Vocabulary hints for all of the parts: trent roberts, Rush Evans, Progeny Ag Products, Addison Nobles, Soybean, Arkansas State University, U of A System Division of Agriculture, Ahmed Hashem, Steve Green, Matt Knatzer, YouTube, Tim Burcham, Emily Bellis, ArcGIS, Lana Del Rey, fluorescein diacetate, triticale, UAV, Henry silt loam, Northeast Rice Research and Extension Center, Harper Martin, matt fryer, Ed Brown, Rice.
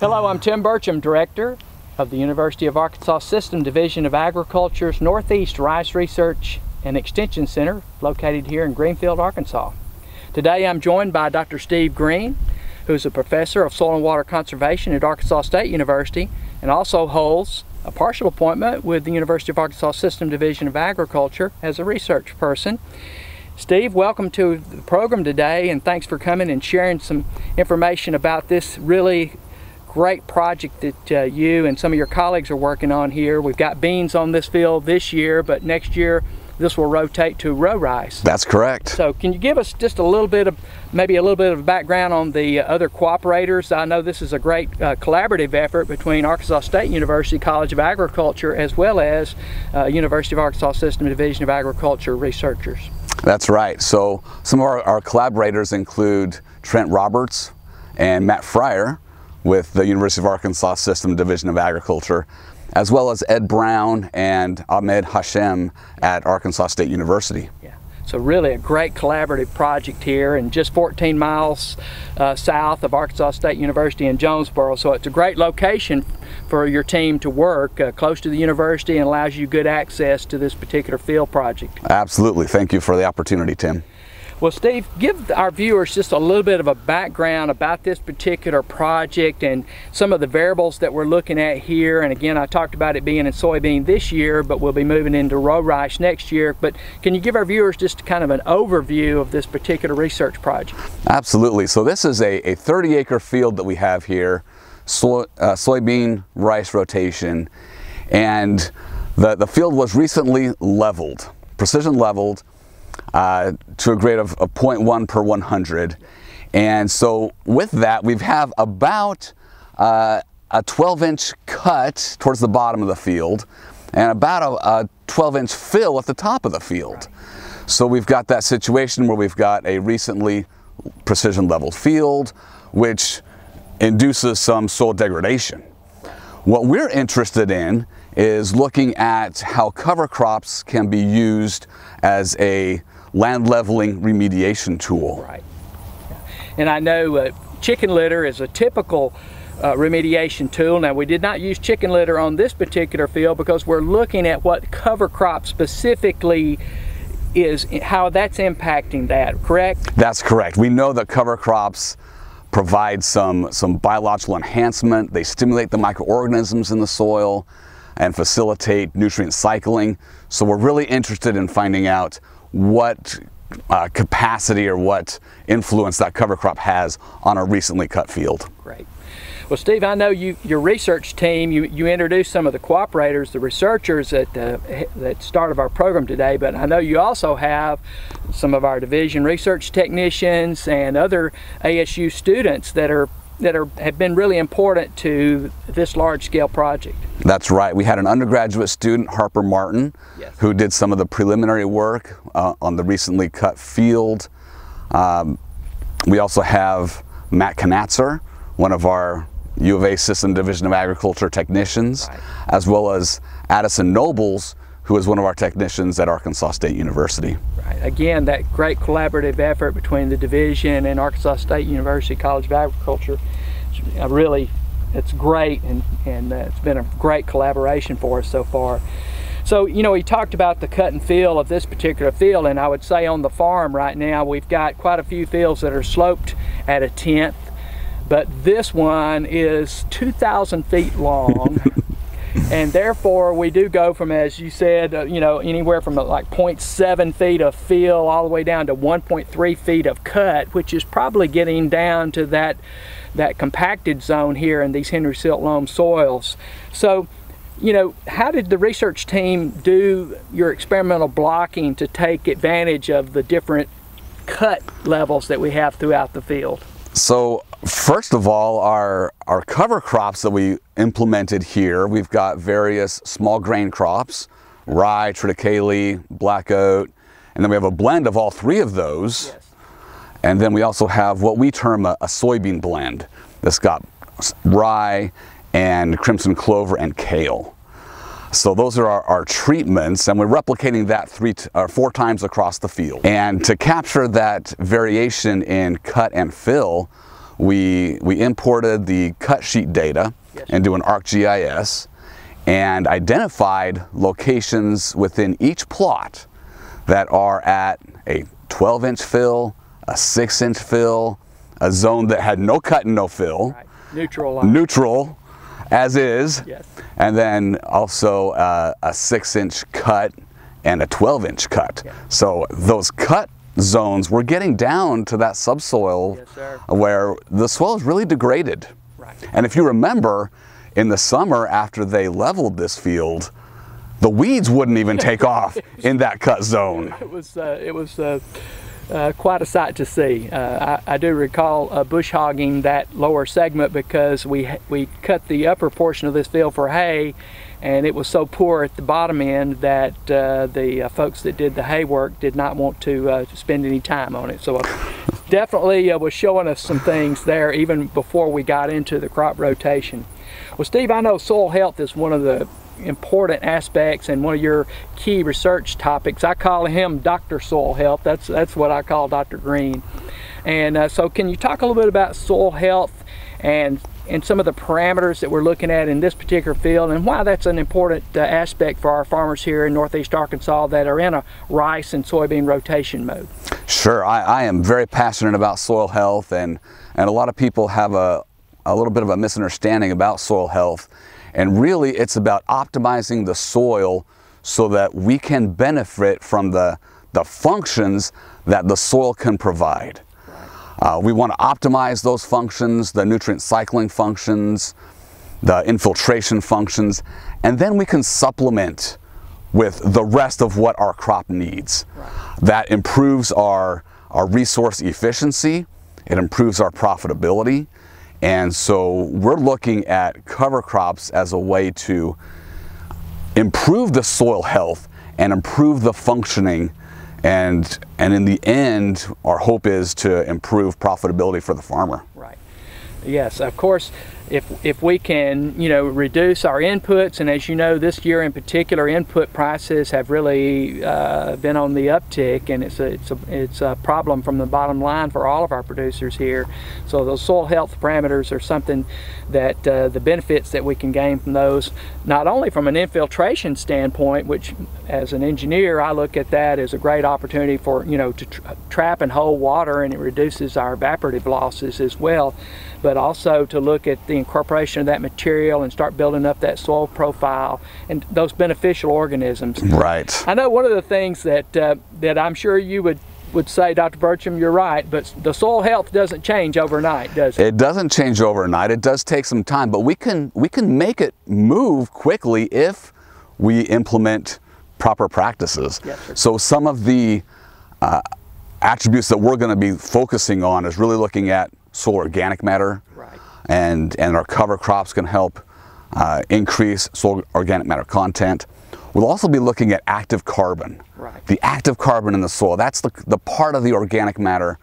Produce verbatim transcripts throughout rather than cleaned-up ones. Hello, I'm Tim Burcham, Director of the University of Arkansas System Division of Agriculture's Northeast Rice Research and Extension Center, located here in Greenfield, Arkansas. Today I'm joined by Doctor Steve Green, who's a professor of soil and water conservation at Arkansas State University and also holds a partial appointment with the University of Arkansas System Division of Agriculture as a research person. Steve, welcome to the program today, and thanks for coming and sharing some information about this really great project that uh, you and some of your colleagues are working on here. We've got beans on this field this year, but next year this will rotate to row rice. That's correct. So can you give us just a little bit of, maybe a little bit of background on the other cooperators? I know this is a great uh, collaborative effort between Arkansas State University College of Agriculture as well as uh, University of Arkansas System Division of Agriculture researchers. That's right. So some of our, our collaborators include Trent Roberts and Matt Fryer with the University of Arkansas System Division of Agriculture, as well as Ed Brown and Ahmed Hashem at Arkansas State University. Yeah. So really a great collaborative project here, and just fourteen miles uh, south of Arkansas State University in Jonesboro. So it's a great location for your team to work, uh, close to the university, and allows you good access to this particular field project. Absolutely. Thank you for the opportunity, Tim. Well, Steve, give our viewers just a little bit of a background about this particular project and some of the variables that we're looking at here. And again, I talked about it being in soybean this year, but we'll be moving into row rice next year. But can you give our viewers just kind of an overview of this particular research project? Absolutely. So this is a thirty acre field that we have here, soy, uh, soybean rice rotation. And the, the field was recently leveled, precision leveled, Uh, to a grade of, of zero point one per one hundred. And so with that, we have about uh, a twelve inch cut towards the bottom of the field and about a twelve inch fill at the top of the field. So we've got that situation where we've got a recently precision leveled field, which induces some soil degradation. What we're interested in is looking at how cover crops can be used as a land leveling remediation tool. Right. And I know uh, chicken litter is a typical uh, remediation tool. Now, we did not use chicken litter on this particular field because we're looking at what cover crop specifically is, how that's impacting that, correct? That's correct. We know that cover crops provide some, some biological enhancement. They stimulate the microorganisms in the soil and facilitate nutrient cycling. So we're really interested in finding out what uh, capacity or what influence that cover crop has on a recently cut field. Great. Well, Steve, I know you, your research team, you, you introduced some of the cooperators, the researchers at the, the start of our program today, but I know you also have some of our division research technicians and other A S U students that are that are, have been really important to this large-scale project. That's right. We had an undergraduate student, Harper Martin, yes, who did some of the preliminary work uh, on the recently cut field. Um, we also have Matt Knatzer, one of our U of A System Division of Agriculture technicians, right, as well as Addison Nobles, who is one of our technicians at Arkansas State University. Right. Again, that great collaborative effort between the division and Arkansas State University College of Agriculture. Really, it's great, and, and it's been a great collaboration for us so far. So, you know, we talked about the cut and fill of this particular field, and I would say on the farm right now, we've got quite a few fields that are sloped at a tenth, but this one is two thousand feet long. And therefore, we do go from, as you said, uh, you know, anywhere from uh, like zero point seven feet of fill all the way down to one point three feet of cut, which is probably getting down to that that compacted zone here in these Henry silt loam soils. So, you know, how did the research team do your experimental blocking to take advantage of the different cut levels that we have throughout the field? So, first of all, our, our cover crops that we implemented here, we've got various small grain crops, rye, triticale, black oat, and then we have a blend of all three of those. Yes. And then we also have what we term a, a soybean blend that's got rye and crimson clover and kale. So those are our, our treatments, and we're replicating that three t or four times across the field. And to capture that variation in cut and fill, we we imported the cut sheet data into an ArcGIS and identified locations within each plot that are at a twelve inch fill, a six inch fill, a zone that had no cut and no fill, right. neutral, line. neutral as is, yes. and then also uh, a six inch cut and a twelve inch cut. Yeah. So those cut zones were getting down to that subsoil yes, where the soil is really degraded. Right. And if you remember, in the summer after they leveled this field, the weeds wouldn't even take off in that cut zone. It was, uh, it was uh, uh, quite a sight to see. Uh, I, I do recall uh, bush hogging that lower segment because we, we cut the upper portion of this field for hay, and it was so poor at the bottom end that uh, the uh, folks that did the hay work did not want to uh, spend any time on it. So it definitely uh, was showing us some things there even before we got into the crop rotation. Well, Steve, I know soil health is one of the important aspects and one of your key research topics. I call him Doctor Soil Health. That's that's what I call Doctor Green. And uh, so can you talk a little bit about soil health and and some of the parameters that we're looking at in this particular field and why that's an important uh, aspect for our farmers here in Northeast Arkansas that are in a rice and soybean rotation mode? Sure. I, I am very passionate about soil health, and and a lot of people have a a little bit of a misunderstanding about soil health. And really it's about optimizing the soil so that we can benefit from the, the functions that the soil can provide. Uh, we want to optimize those functions, the nutrient cycling functions, the infiltration functions, and then we can supplement with the rest of what our crop needs. That improves our, our resource efficiency, it improves our profitability, and so we're looking at cover crops as a way to improve the soil health and improve the functioning, and and in the end our hope is to improve profitability for the farmer. Right. Yes, of course, if if we can, you know, reduce our inputs, and as you know this year in particular input prices have really uh, been on the uptick, and it's a, it's a it's a problem from the bottom line for all of our producers here. So those soil health parameters are something that uh, the benefits that we can gain from those, not only from an infiltration standpoint, which as an engineer I look at that as a great opportunity for, you know, to tra trap and hold water, and it reduces our evaporative losses as well, but also to look at the incorporation of that material and start building up that soil profile and those beneficial organisms. Right. I know one of the things that uh, that I'm sure you would would say, Doctor Burcham, you're right, but the soil health doesn't change overnight, does it? It doesn't change overnight. It does take some time, but we can we can make it move quickly if we implement proper practices. Yes, sir. So some of the uh, attributes that we're going to be focusing on is really looking at soil organic matter. Right. And, and our cover crops can help uh, increase soil organic matter content. We'll also be looking at active carbon. Right. The active carbon in the soil, that's the, the part of the organic matter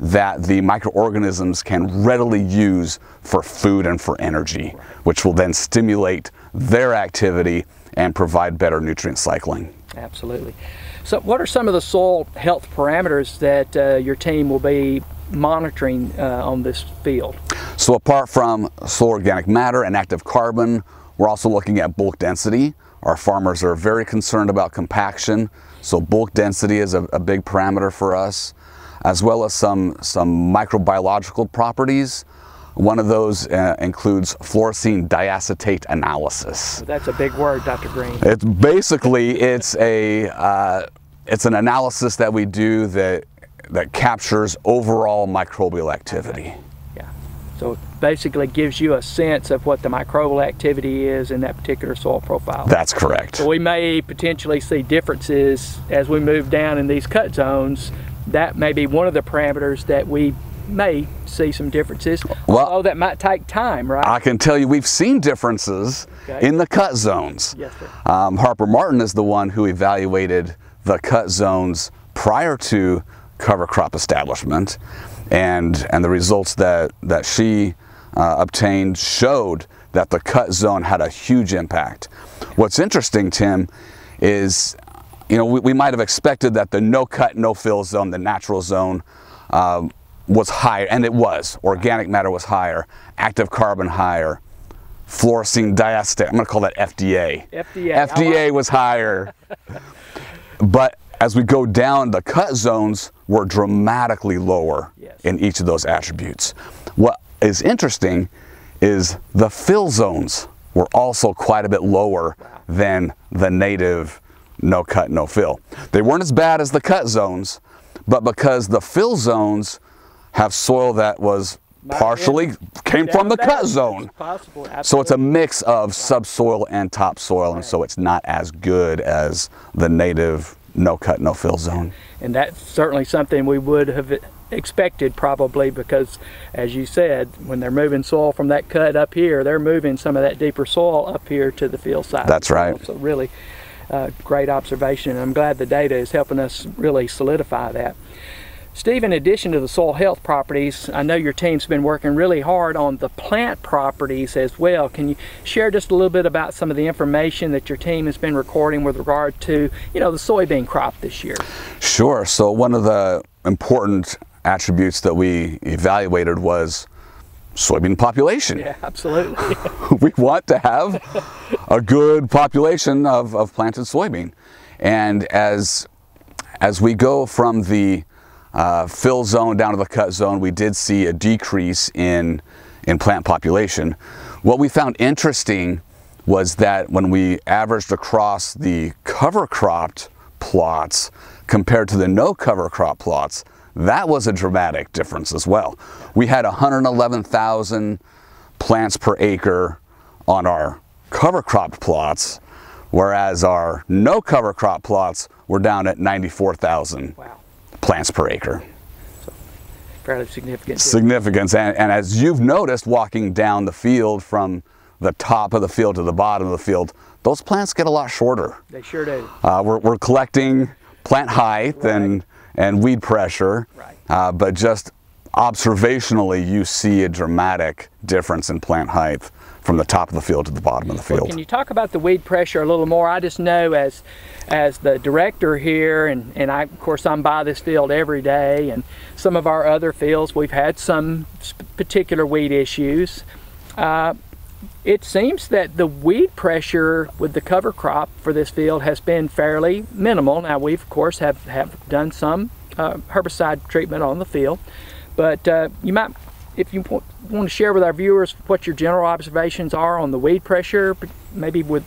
that the microorganisms can readily use for food and for energy, right. which will then stimulate their activity and provide better nutrient cycling. Absolutely. So what are some of the soil health parameters that uh, your team will be monitoring uh, on this field? So apart from soil organic matter and active carbon, we're also looking at bulk density. Our farmers are very concerned about compaction, so bulk density is a, a big parameter for us, as well as some, some microbiological properties. One of those uh, includes fluorescein diacetate analysis. That's a big word, Doctor Green. It's basically, it's, a, uh, it's an analysis that we do that that captures overall microbial activity. Yeah. So it basically gives you a sense of what the microbial activity is in that particular soil profile. That's correct. So we may potentially see differences as we move down in these cut zones. That may be one of the parameters that we may see some differences. Well, although that might take time, right? I can tell you we've seen differences okay. in the cut zones. Yes, sir. Um, Harper Martin is the one who evaluated the cut zones prior to cover crop establishment, and and the results that that she uh, obtained showed that the cut zone had a huge impact. What's interesting, Tim, is, you know, we, we might have expected that the no cut no fill zone, the natural zone, um, was higher, and it was. Organic matter was higher, active carbon higher, fluorescein diacetate, I'm gonna call that F D A. F D A. F D A was higher. But as we go down, the cut zones were dramatically lower yes. in each of those attributes. What is interesting is the fill zones were also quite a bit lower wow. than the native no cut, no fill. They weren't as bad as the cut zones, but because the fill zones have soil that was My partially head. came Down from the cut zone. It's so it's a mix of subsoil and topsoil, right. and so it's not as good as the native no cut, no fill zone. And that's certainly something we would have expected probably, because as you said, when they're moving soil from that cut up here, they're moving some of that deeper soil up here to the field side. That's right. So really uh, great observation. And I'm glad the data is helping us really solidify that. Steve, in addition to the soil health properties, I know your team's been working really hard on the plant properties as well. Can you share just a little bit about some of the information that your team has been recording with regard to, you know, the soybean crop this year? Sure. So one of the important attributes that we evaluated was soybean population. Yeah, absolutely. We want to have a good population of, of planted soybean. And as, as we go from the Uh, fill zone down to the cut zone, we did see a decrease in in plant population. What we found interesting was that when we averaged across the cover cropped plots compared to the no cover crop plots, that was a dramatic difference as well. We had one hundred eleven thousand plants per acre on our cover cropped plots, whereas our no cover crop plots were down at ninety-four thousand. Wow. plants per acre. So fairly significant. Significance, and, and as you've noticed walking down the field from the top of the field to the bottom of the field, those plants get a lot shorter. They sure do. Uh, we're, we're collecting plant height right. and, and weed pressure, right. uh, but just observationally you see a dramatic difference in plant height from the top of the field to the bottom of the field. Well, can you talk about the weed pressure a little more? I just know as as the director here, and, and I, of course I'm by this field every day, and some of our other fields we've had some particular weed issues. Uh, it seems that the weed pressure with the cover crop for this field has been fairly minimal. Now we've of course have, have done some uh, herbicide treatment on the field, but uh, you might If you want to share with our viewers what your general observations are on the weed pressure, maybe with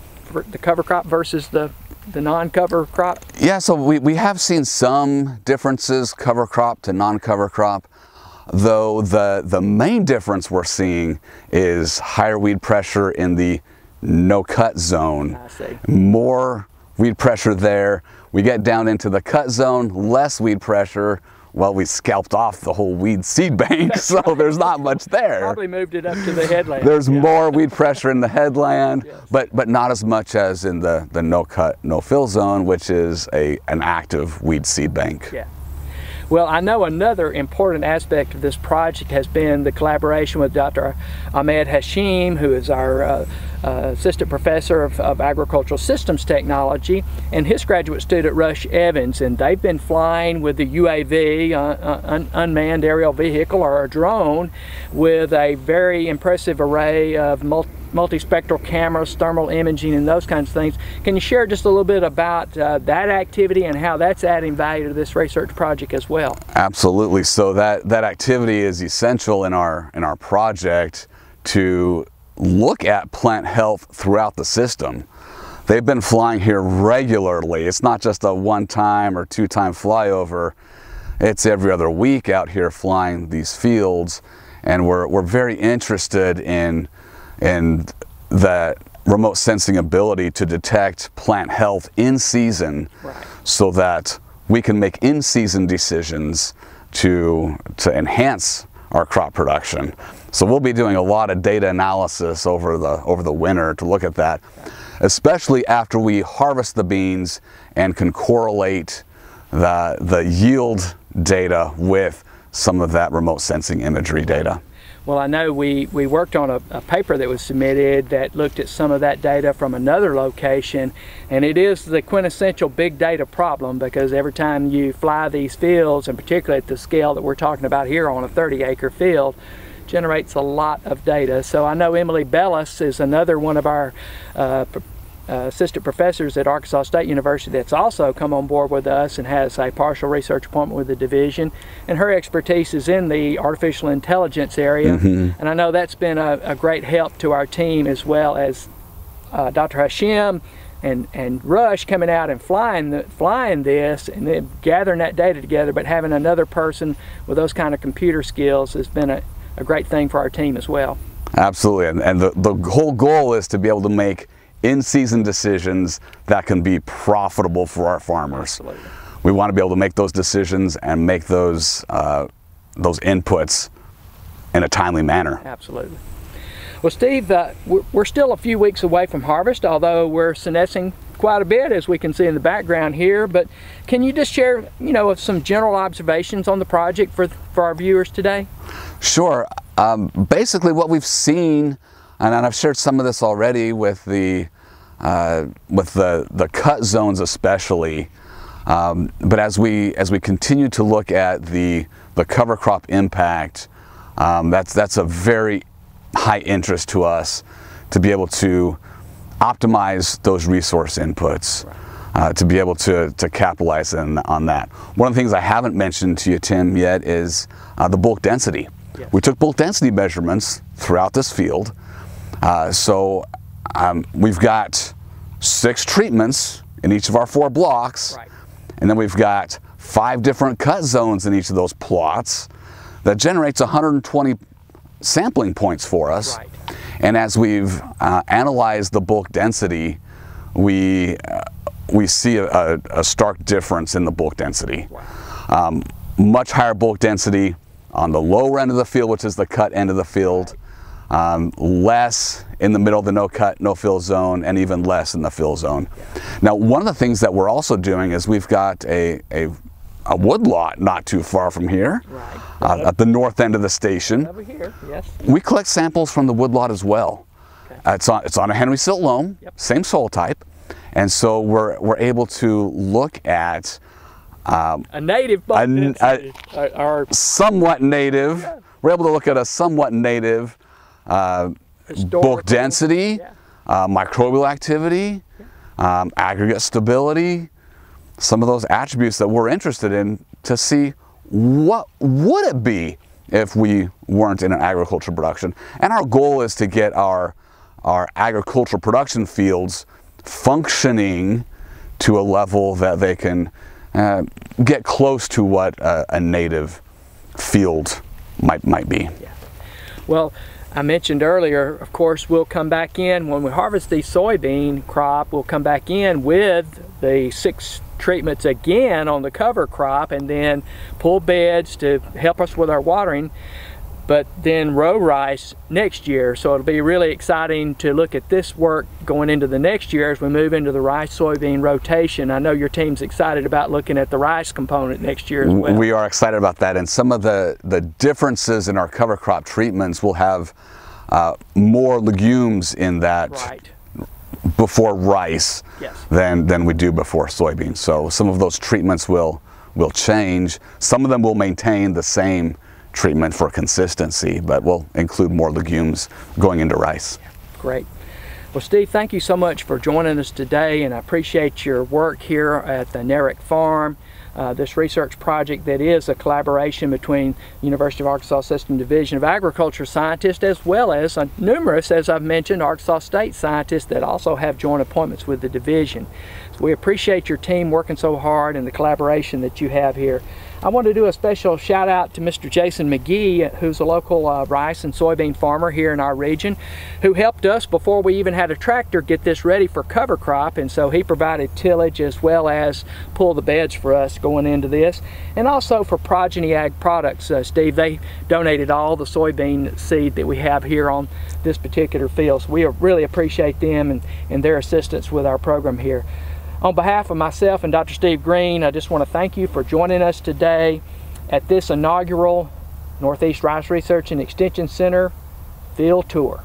the cover crop versus the, the non-cover crop? Yeah, so we, we have seen some differences cover crop to non-cover crop, though the, the main difference we're seeing is higher weed pressure in the no-cut zone. I see. More weed pressure there. We get down into the cut zone, less weed pressure. Well, we scalped off the whole weed seed bank, That's so right. there's not much there. Probably moved it up to the headland. There's yeah. more weed pressure in the headland, yes. but but not as much as in the, the no-cut, no-fill zone, which is a an active weed seed bank. Yeah. Well, I know another important aspect of this project has been the collaboration with Doctor Ahmed Hashem, who is our uh, uh, assistant professor of, of agricultural systems technology, and his graduate student Rush Evans, and they've been flying with the U A V, uh, un unmanned aerial vehicle, or a drone, with a very impressive array of multi multispectral cameras, thermal imaging, and those kinds of things. Can you share just a little bit about uh, that activity and how that's adding value to this research project as well? Absolutely. So that that activity is essential in our in our project to look at plant health throughout the system. They've been flying here regularly. It's not just a one-time or two-time flyover. It's every other week out here flying these fields, and we're we're very interested in and that remote sensing ability to detect plant health in season right. so that we can make in-season decisions to, to enhance our crop production. So we'll be doing a lot of data analysis over the, over the winter to look at that, especially after we harvest the beans and can correlate the, the yield data with some of that remote sensing imagery data. Well, I know we, we worked on a, a paper that was submitted that looked at some of that data from another location, and it is the quintessential big data problem, because every time you fly these fields, and particularly at the scale that we're talking about here on a thirty acre field, generates a lot of data. So I know Emily Bellis is another one of our uh, Uh, assistant professors at Arkansas State University that's also come on board with us and has a partial research appointment with the division, and her expertise is in the artificial intelligence area. Mm-hmm. And I know that's been a, a great help to our team, as well as uh, Doctor Hashem and and Rush coming out and flying the, flying this and then gathering that data together. But having another person with those kind of computer skills has been a, a great thing for our team as well. Absolutely, and, and the, the whole goal is to be able to make in-season decisions that can be profitable for our farmers. Absolutely. We want to be able to make those decisions and make those uh, those inputs in a timely manner. Absolutely. Well, Steve, uh, we're still a few weeks away from harvest, although we're senescing quite a bit, as we can see in the background here. But can you just share, you know, some general observations on the project for for our viewers today? Sure. Um, basically, what we've seen. And I've shared some of this already with the uh, with the the cut zones especially, um, but as we as we continue to look at the the cover crop impact, um, that's that's a very high interest to us to be able to optimize those resource inputs, uh, to be able to to capitalize in, on that. One of the things I haven't mentioned to you, Tim, yet is uh, the bulk density. Yeah. We took bulk density measurements throughout this field. Uh, so um, we've got six treatments in each of our four blocks, right. And then we've got five different cut zones in each of those plots. That generates one hundred twenty sampling points for us. Right. And as we've uh, analyzed the bulk density, we uh, we see a, a, a stark difference in the bulk density. Wow. Um, much higher bulk density on the lower end of the field, which is the cut end of the field. Right. Um, less in the middle of the no cut, no fill zone, and even less in the fill zone. Now, one of the things that we're also doing is we've got a, a, a wood lot not too far from here, right. uh, at the north end of the station. Over here, yes. We collect samples from the wood lot as well. Okay. Uh, it's, on, it's on a Henry silt loam, yep. Same soil type, and so we're, we're able to look at um, a native, a, a, a, our, somewhat native, yeah. We're able to look at a somewhat native Uh, bulk density, yeah. uh, microbial activity, yeah. um, aggregate stability, some of those attributes that we're interested in to see what would it be if we weren't in an agricultural production. And our goal is to get our, our agricultural production fields functioning to a level that they can uh, get close to what a, a native field might, might be. Yeah. Well, I mentioned earlier, of course, we'll come back in when we harvest the soybean crop, we'll come back in with the six treatments again on the cover crop, and then pull beds to help us with our watering, but then row rice next year. So it'll be really exciting to look at this work going into the next year as we move into the rice soybean rotation. I know your team's excited about looking at the rice component next year as well. We are excited about that, and some of the, the differences in our cover crop treatments will have uh, more legumes in that right. before rice yes. than, than we do before soybeans. So some of those treatments will, will change. Some of them will maintain the same treatment for consistency, but we'll include more legumes going into rice. Great. Well, Steve, thank you so much for joining us today, and I appreciate your work here at the Narek Farm. Uh, this research project that is a collaboration between University of Arkansas System Division of Agriculture scientists, as well as uh, numerous, as I've mentioned, Arkansas State scientists that also have joint appointments with the division. So we appreciate your team working so hard and the collaboration that you have here. I want to do a special shout out to Mister Jason McGee, who's a local uh, rice and soybean farmer here in our region, who helped us before we even had a tractor get this ready for cover crop, and so he provided tillage as well as pull the beds for us going into this. And also for Progeny Ag Products, uh, Steve, they donated all the soybean seed that we have here on this particular field. So we really appreciate them and, and their assistance with our program here. On behalf of myself and Doctor Steve Green, I just want to thank you for joining us today at this inaugural Northeast Rice Research and Extension Center field tour.